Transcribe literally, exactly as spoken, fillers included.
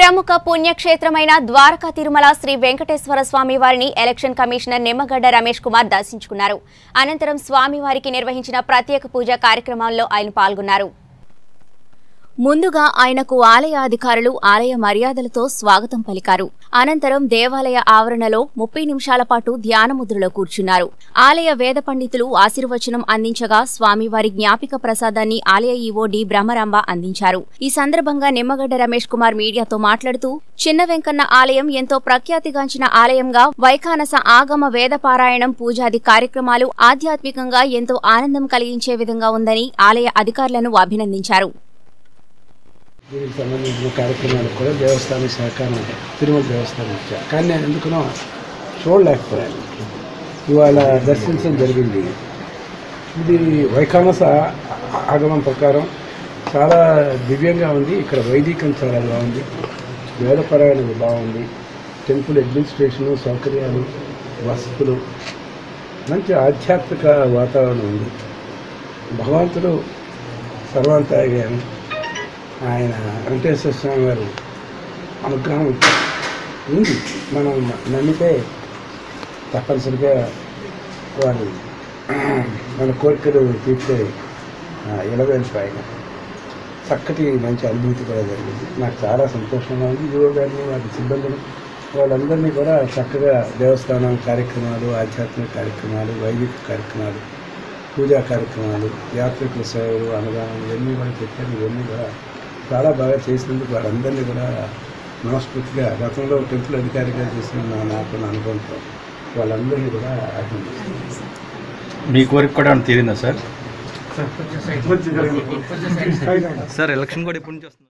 ప్రముఖ పుణ్యక్షేత్రమైన ద్వారకా తిరుమల శ్రీ వెంకటేశ్వర స్వామి వారిని election commissioner Nimmagadda Ramesh Kumar దర్శించుకున్నారు. అనంతరం స్వామివారికి నిర్వహించిన ప్రత్యేక పూజ కార్యక్రమంలో ఆయన పాల్గొన్నారు. ముందుగా ఆయనకు ఆలయ అధికారులు ఆలయ మర్యాదలతో స్వాగతం పలికారు. అనంతరం దేవాలయ ఆవరణలో ముప్పై నిమిషాల పాటు ధ్యానముద్రలో కూర్చున్నారు. ఆలయ వేద పండితులు ఆశీర్వచనం అందించగా స్వామివారి జ్ఞాపిక ప్రసాదాన్ని ఆలయ ఈవో డి బ్రహ్మరాంబ అందించారు. ఈ సందర్భంగా నిమ్మగడ్డ రమేష్ కుమార్ మీడియాతో మాట్లాడుతూ, చిన్న వెంకన్న ఆలయం ఎంతో ప్రఖ్యాతిగాంచిన ఆలయంగా వైఖానస ఆగమ వేద పారాయణం, పూజాది కార్యక్రమాలు ఆధ్యాత్మికంగా ఎంతో ఆనందం కలిగించే విధంగా ఉందని ఆలయ అధికారులను అభినందించారు. దీనికి సంబంధించిన కార్యక్రమాలకు కూడా దేవస్థాన సహకారం అంటే తిరుమల దేవస్థానం ఇచ్చారు. కానీ నేను ఎందుకునో చూడలేకపోయాను. ఇవాళ దర్శించడం జరిగింది. ఇది వైఖానస ఆగమం ప్రకారం చాలా దివ్యంగా ఉంది. ఇక్కడ వైదికం చాలా బాగుంది, వేదపరాయణం బాగుంది, టెంపుల్ అడ్మినిస్ట్రేషను, సౌకర్యాలు, వసతులు, మంచి ఆధ్యాత్మిక వాతావరణం ఉంది. భగవంతుడు సర్వాంతర్యామి, ఆయన వెంకటేశ్వర స్వామి వారు అనుగ్రహం ఉంది. మనం నమ్మితే తప్పనిసరిగా వారు మన కోరికలు తీర్చే ఇలవేలుపాయన చక్కటి మంచి అనుభూతి కూడా జరిగింది. నాకు చాలా సంతోషంగా ఉంది. ఈవో గారిని, వారి సిబ్బందిని, వాళ్ళందరినీ కూడా చక్కగా దేవస్థానం కార్యక్రమాలు, ఆధ్యాత్మిక కార్యక్రమాలు, వైదిక కార్యక్రమాలు, పూజా కార్యక్రమాలు, యాత్రికుల సేవలు, అనుదానం ఇవన్నీ కూడా చెప్పారు. ఇవన్నీ కూడా చాలా బాగా చేసినందుకు వారందరినీ కూడా మనస్ఫూర్తిగా, గతంలో టెంపుల్ అధికారిగా చేసిన నా నాకు అనుభవంతో వాళ్ళందరినీ కూడా అభినందిస్తున్నాను. మీ కోరిక కూడా తీరిందా సార్? సార్ ఎలక్షన్ కూడా ఎప్పటి నుంచి వస్తుంది?